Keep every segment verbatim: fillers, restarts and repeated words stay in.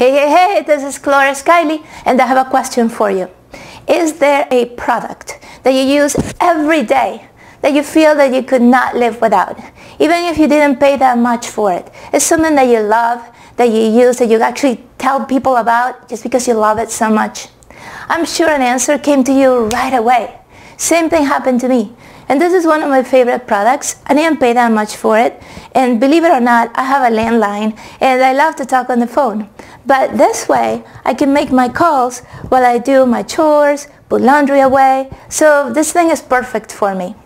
Hey, hey, hey, this is Cloris Kiley, and I have a question for you. Is there a product that you use every day that you feel that you could not live without? Even if you didn't pay that much for it, it's something that you love, that you use, that you actually tell people about just because you love it so much. I'm sure an answer came to you right away. Same thing happened to me. And this is one of my favorite products. I didn't pay that much for it. And believe it or not, I have a landline and I love to talk on the phone. But this way, I can make my calls while I do my chores, put laundry away. So this thing is perfect for me.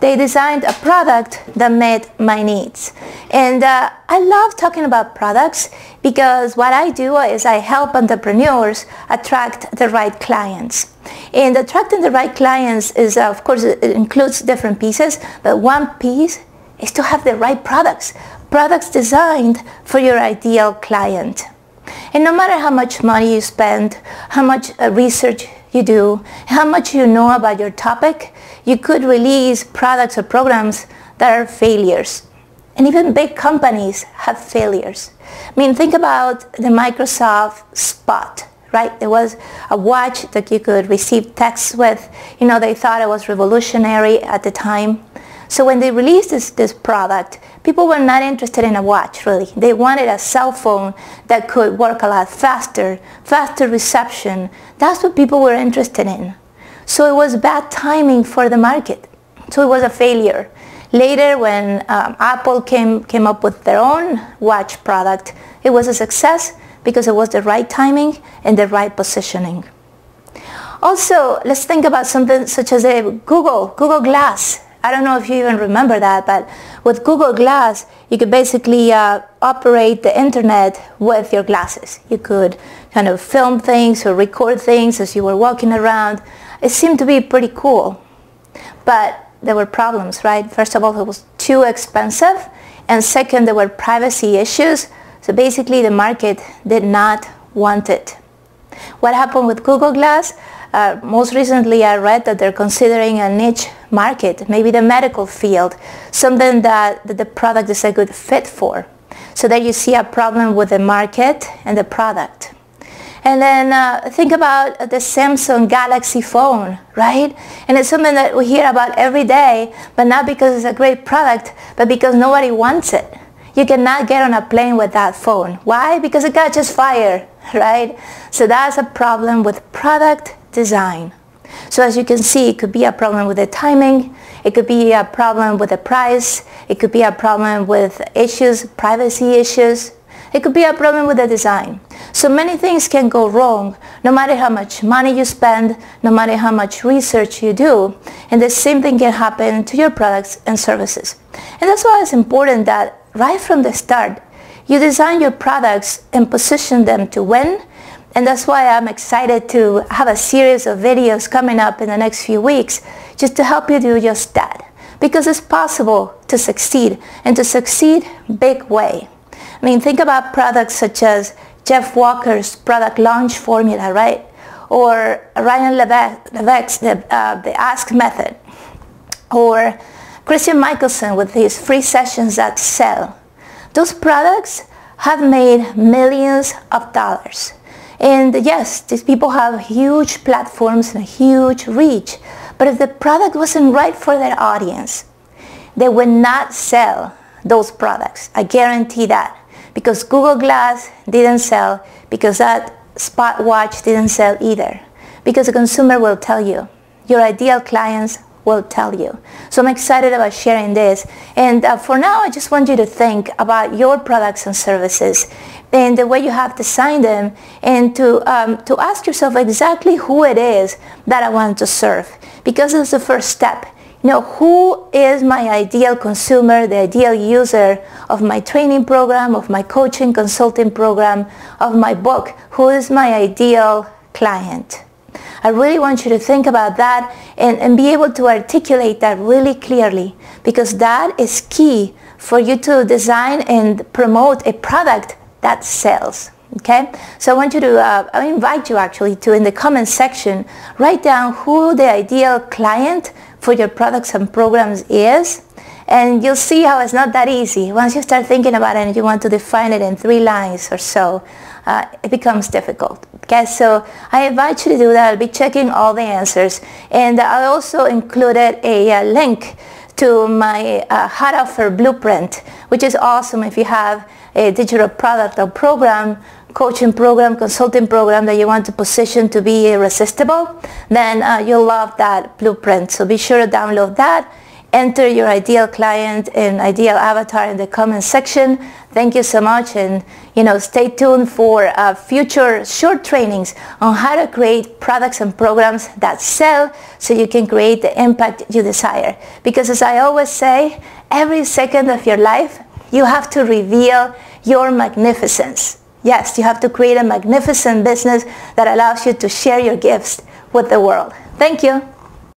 They designed a product that met my needs. And uh, I love talking about products because what I do is I help entrepreneurs attract the right clients. And attracting the right clients is, uh, of course, it includes different pieces, but one piece is to have the right products, products designed for your ideal client. And no matter how much money you spend, how much uh, research you do, how much you know about your topic, you could release products or programs that are failures. And even big companies have failures. I mean, think about the Microsoft Spot, right? There was a watch that you could receive texts with. You know, they thought it was revolutionary at the time. So when they released this, this product, people were not interested in a watch, really. They wanted a cell phone that could work a lot faster, faster reception. That's what people were interested in. So it was bad timing for the market. So it was a failure. Later, when um, Apple came, came up with their own watch product, it was a success because it was the right timing and the right positioning. Also, let's think about something such as a Google, Google Glass. I don't know if you even remember that, but with Google Glass, you could basically uh, operate the internet with your glasses. You could kind of film things or record things as you were walking around. It seemed to be pretty cool, but there were problems, right? First of all, it was too expensive, and second, there were privacy issues. So basically, the market did not want it. What happened with Google Glass? Uh, most recently, I read that they're considering a niche market, maybe the medical field, something that, that the product is a good fit for. So there you see a problem with the market and the product. And then uh, think about the Samsung Galaxy phone, right? And it's something that we hear about every day, but not because it's a great product, but because nobody wants it. You cannot get on a plane with that phone. Why? Because it catches fire, right? So that's a problem with product design. So as you can see, it could be a problem with the timing, it could be a problem with the price, it could be a problem with issues, privacy issues, it could be a problem with the design. So many things can go wrong, no matter how much money you spend, no matter how much research you do, and the same thing can happen to your products and services. And that's why it's important that right from the start, you design your products and position them to win. And that's why I'm excited to have a series of videos coming up in the next few weeks just to help you do just that. Because it's possible to succeed, and to succeed big way. I mean, think about products such as Jeff Walker's product launch formula, right? Or Ryan Levesque's the, uh, the Ask Method. Or Christian Michelson with his free sessions that sell. Those products have made millions of dollars. And yes, these people have huge platforms and a huge reach, but if the product wasn't right for their audience, they would not sell those products. I guarantee that. Because Google Glass didn't sell, because that Spot watch didn't sell either. Because the consumer will tell you. Your ideal clients will tell you. So I'm excited about sharing this. And uh, for now, I just want you to think about your products and services and the way you have designed them, and to, um, to ask yourself exactly who it is that I want to serve. Because it's the first step. You know, who is my ideal consumer, the ideal user of my training program, of my coaching consulting program, of my book? Who is my ideal client? I really want you to think about that and, and be able to articulate that really clearly, because that is key for you to design and promote a product that sells. Okay, so I want you to, uh, I invite you actually to, in the comment section, write down who the ideal client for your products and programs is, And you'll see how it's not that easy. Once you start thinking about it and you want to define it in three lines or so, uh, it becomes difficult. Okay, so I invite you to do that. I'll be checking all the answers. And I also included a uh, link to my uh, Hot Offer Blueprint, which is awesome if you have a digital product or program, coaching program, consulting program that you want to position to be irresistible, then uh, you'll love that blueprint. So be sure to download that. Enter your ideal client and ideal avatar in the comment section. Thank you so much, and you know, stay tuned for uh, future short trainings on how to create products and programs that sell so you can create the impact you desire. Because as I always say, every second of your life, you have to reveal your magnificence. Yes, you have to create a magnificent business that allows you to share your gifts with the world. Thank you.